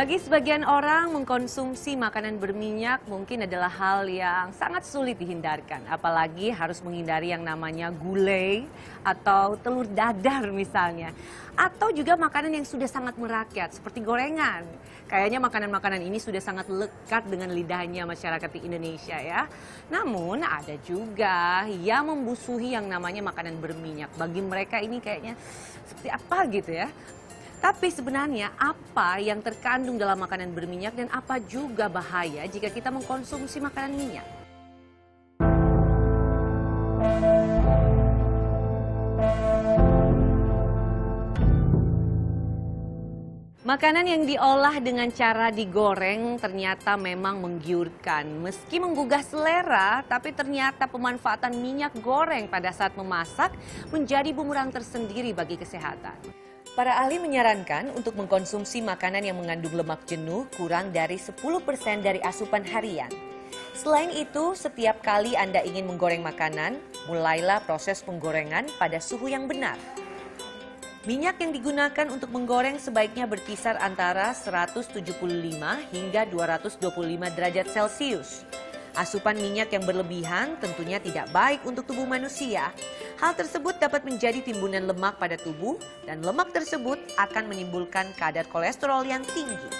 Bagi sebagian orang, mengkonsumsi makanan berminyak mungkin adalah hal yang sangat sulit dihindarkan. Apalagi harus menghindari yang namanya gulai atau telur dadar misalnya. Atau juga makanan yang sudah sangat merakyat seperti gorengan. Kayaknya makanan-makanan ini sudah sangat lekat dengan lidahnya masyarakat di Indonesia ya. Namun ada juga yang membusuhi yang namanya makanan berminyak. Bagi mereka ini kayaknya seperti apa gitu ya. Tapi sebenarnya apa yang terkandung dalam makanan berminyak dan apa juga bahaya jika kita mengkonsumsi makanan minyak? Makanan yang diolah dengan cara digoreng ternyata memang menggiurkan. Meski menggugah selera, tapi ternyata pemanfaatan minyak goreng pada saat memasak menjadi bumerang tersendiri bagi kesehatan. Para ahli menyarankan untuk mengkonsumsi makanan yang mengandung lemak jenuh kurang dari 10% dari asupan harian. Selain itu, setiap kali Anda ingin menggoreng makanan, mulailah proses penggorengan pada suhu yang benar. Minyak yang digunakan untuk menggoreng sebaiknya berkisar antara 175 hingga 225 derajat Celcius. Asupan minyak yang berlebihan tentunya tidak baik untuk tubuh manusia. Hal tersebut dapat menjadi timbunan lemak pada tubuh dan lemak tersebut akan menimbulkan kadar kolesterol yang tinggi.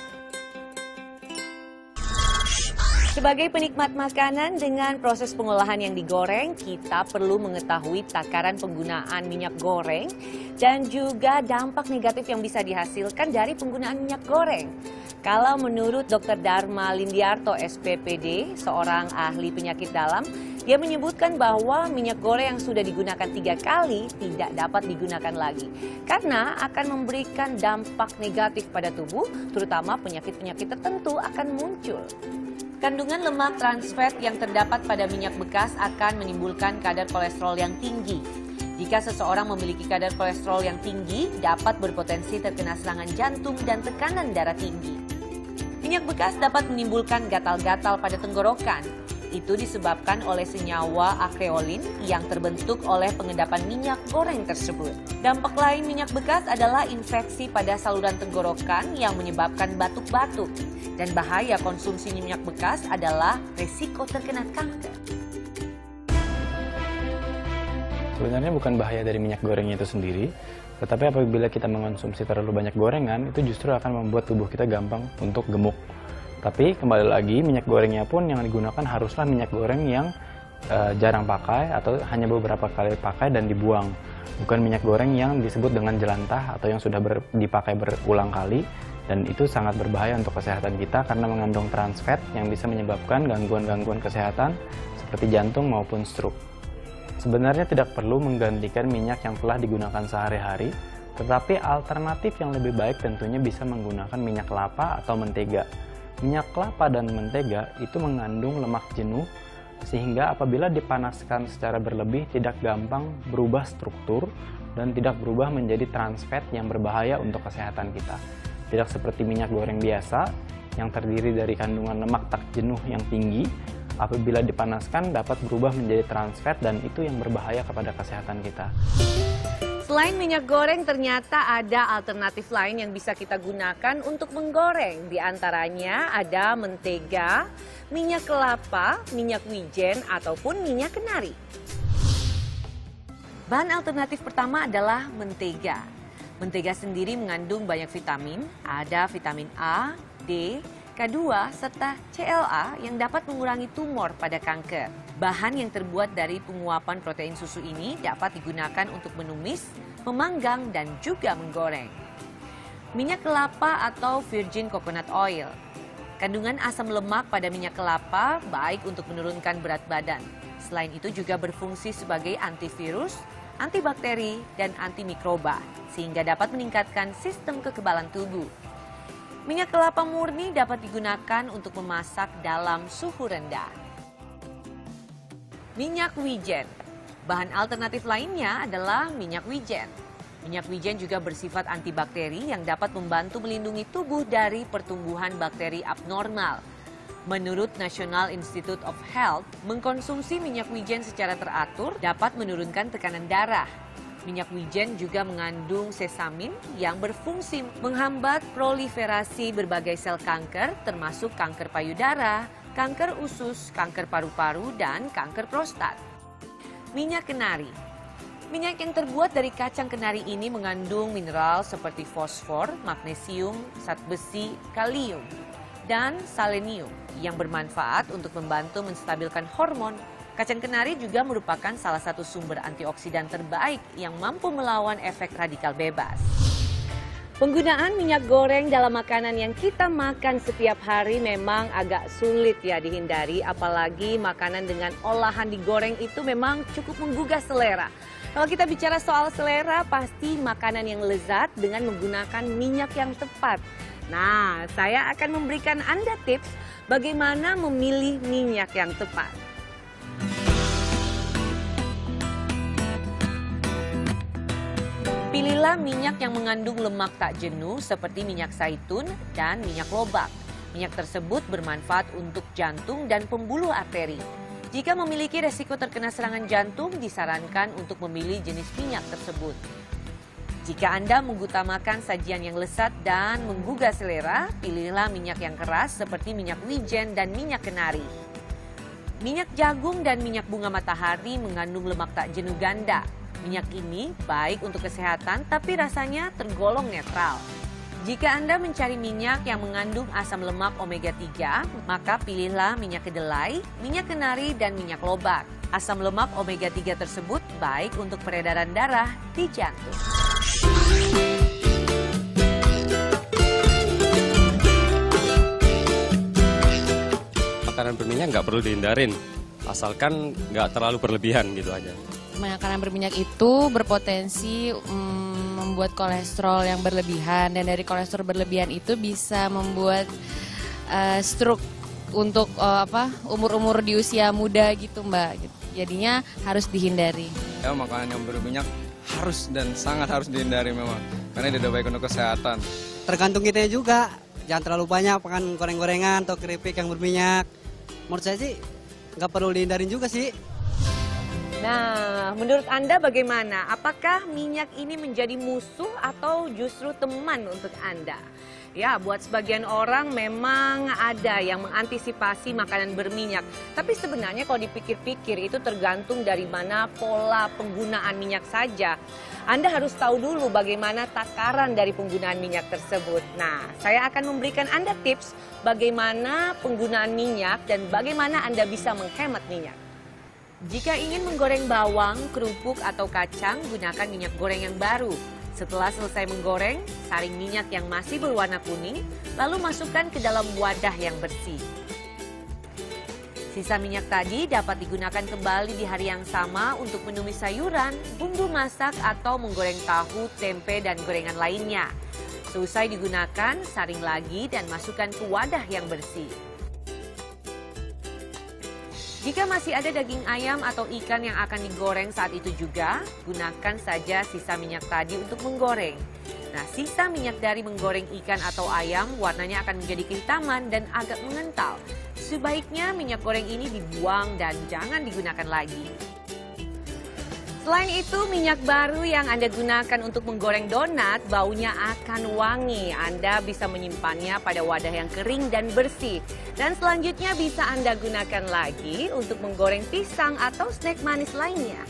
Sebagai penikmat makanan dengan proses pengolahan yang digoreng, kita perlu mengetahui takaran penggunaan minyak goreng dan juga dampak negatif yang bisa dihasilkan dari penggunaan minyak goreng. Kalau menurut Dr. Dharma Lindiarto, SPPD, seorang ahli penyakit dalam, dia menyebutkan bahwa minyak goreng yang sudah digunakan 3 kali tidak dapat digunakan lagi. Karena akan memberikan dampak negatif pada tubuh, terutama penyakit-penyakit tertentu akan muncul. Kandungan lemak trans fat yang terdapat pada minyak bekas akan menimbulkan kadar kolesterol yang tinggi. Jika seseorang memiliki kadar kolesterol yang tinggi, dapat berpotensi terkena serangan jantung dan tekanan darah tinggi. Minyak bekas dapat menimbulkan gatal-gatal pada tenggorokan. Itu disebabkan oleh senyawa akreolin yang terbentuk oleh pengendapan minyak goreng tersebut. Dampak lain minyak bekas adalah infeksi pada saluran tenggorokan yang menyebabkan batuk-batuk. Dan bahaya konsumsi minyak bekas adalah risiko terkena kanker. Sebenarnya bukan bahaya dari minyak gorengnya itu sendiri, tetapi apabila kita mengonsumsi terlalu banyak gorengan, itu justru akan membuat tubuh kita gampang untuk gemuk. Tapi kembali lagi, minyak gorengnya pun yang digunakan haruslah minyak goreng yang jarang pakai atau hanya beberapa kali pakai dan dibuang. Bukan minyak goreng yang disebut dengan jelantah atau yang sudah dipakai berulang kali. Dan itu sangat berbahaya untuk kesehatan kita karena mengandung trans fat yang bisa menyebabkan gangguan-gangguan kesehatan seperti jantung maupun stroke. Sebenarnya tidak perlu menggantikan minyak yang telah digunakan sehari-hari, tetapi alternatif yang lebih baik tentunya bisa menggunakan minyak kelapa atau mentega. Minyak kelapa dan mentega itu mengandung lemak jenuh sehingga apabila dipanaskan secara berlebih tidak gampang berubah struktur dan tidak berubah menjadi trans fat yang berbahaya untuk kesehatan kita. Tidak seperti minyak goreng biasa yang terdiri dari kandungan lemak tak jenuh yang tinggi, apabila dipanaskan dapat berubah menjadi trans fat dan itu yang berbahaya kepada kesehatan kita. Selain minyak goreng ternyata ada alternatif lain yang bisa kita gunakan untuk menggoreng. Di antaranya ada mentega, minyak kelapa, minyak wijen ataupun minyak kenari. Bahan alternatif pertama adalah mentega. Mentega sendiri mengandung banyak vitamin, ada vitamin A, D, K2, serta CLA yang dapat mengurangi tumor pada kanker. Bahan yang terbuat dari penguapan protein susu ini dapat digunakan untuk menumis, memanggang, dan juga menggoreng. Minyak kelapa atau virgin coconut oil. Kandungan asam lemak pada minyak kelapa baik untuk menurunkan berat badan. Selain itu juga berfungsi sebagai antivirus, antibakteri, dan antimikroba, sehingga dapat meningkatkan sistem kekebalan tubuh. Minyak kelapa murni dapat digunakan untuk memasak dalam suhu rendah. Minyak wijen. Bahan alternatif lainnya adalah minyak wijen. Minyak wijen juga bersifat antibakteri yang dapat membantu melindungi tubuh dari pertumbuhan bakteri abnormal. Menurut National Institute of Health, mengkonsumsi minyak wijen secara teratur dapat menurunkan tekanan darah. Minyak wijen juga mengandung sesamin yang berfungsi menghambat proliferasi berbagai sel kanker, termasuk kanker payudara, kanker usus, kanker paru-paru, dan kanker prostat. Minyak kenari. Minyak yang terbuat dari kacang kenari ini mengandung mineral seperti fosfor, magnesium, zat besi, kalium, dan selenium yang bermanfaat untuk membantu menstabilkan hormon. Kacang kenari juga merupakan salah satu sumber antioksidan terbaik yang mampu melawan efek radikal bebas. Penggunaan minyak goreng dalam makanan yang kita makan setiap hari memang agak sulit ya dihindari, apalagi makanan dengan olahan digoreng itu memang cukup menggugah selera. Kalau kita bicara soal selera, pasti makanan yang lezat dengan menggunakan minyak yang tepat. Nah, saya akan memberikan Anda tips bagaimana memilih minyak yang tepat. Pilihlah minyak yang mengandung lemak tak jenuh seperti minyak zaitun dan minyak lobak. Minyak tersebut bermanfaat untuk jantung dan pembuluh arteri. Jika memiliki resiko terkena serangan jantung, disarankan untuk memilih jenis minyak tersebut. Jika Anda mengutamakan sajian yang lezat dan menggugah selera, pilihlah minyak yang keras seperti minyak wijen dan minyak kenari. Minyak jagung dan minyak bunga matahari mengandung lemak tak jenuh ganda. Minyak ini baik untuk kesehatan, tapi rasanya tergolong netral. Jika Anda mencari minyak yang mengandung asam lemak omega 3, maka pilihlah minyak kedelai, minyak kenari, dan minyak lobak. Asam lemak omega 3 tersebut baik untuk peredaran darah di jantung. Makanan berminyak nggak perlu dihindarin, asalkan nggak terlalu berlebihan gitu aja. Makanan berminyak itu berpotensi membuat kolesterol yang berlebihan, dan dari kolesterol berlebihan itu bisa membuat stroke untuk umur-umur di usia muda gitu Mbak. Jadinya harus dihindari. Ya, makanan yang berminyak harus dan sangat harus dihindari memang, karena tidak baik untuk kesehatan. Tergantung kita juga, jangan terlalu banyak makan goreng-gorengan atau keripik yang berminyak. Menurut saya sih nggak perlu dihindarin juga sih. Nah, menurut Anda bagaimana? Apakah minyak ini menjadi musuh atau justru teman untuk Anda? Ya, buat sebagian orang memang ada yang mengantisipasi makanan berminyak. Tapi sebenarnya kalau dipikir-pikir itu tergantung dari mana pola penggunaan minyak saja. Anda harus tahu dulu bagaimana takaran dari penggunaan minyak tersebut. Nah, saya akan memberikan Anda tips bagaimana penggunaan minyak dan bagaimana Anda bisa menghemat minyak. Jika ingin menggoreng bawang, kerupuk, atau kacang, gunakan minyak goreng yang baru. Setelah selesai menggoreng, saring minyak yang masih berwarna kuning, lalu masukkan ke dalam wadah yang bersih. Sisa minyak tadi dapat digunakan kembali di hari yang sama untuk menumis sayuran, bumbu masak, atau menggoreng tahu, tempe, dan gorengan lainnya. Selesai digunakan, saring lagi dan masukkan ke wadah yang bersih. Jika masih ada daging ayam atau ikan yang akan digoreng saat itu juga, gunakan saja sisa minyak tadi untuk menggoreng. Nah, sisa minyak dari menggoreng ikan atau ayam warnanya akan menjadi kehitaman dan agak mengental. Sebaiknya minyak goreng ini dibuang dan jangan digunakan lagi. Selain itu, minyak baru yang Anda gunakan untuk menggoreng donat baunya akan wangi. Anda bisa menyimpannya pada wadah yang kering dan bersih. Dan selanjutnya bisa Anda gunakan lagi untuk menggoreng pisang atau snack manis lainnya.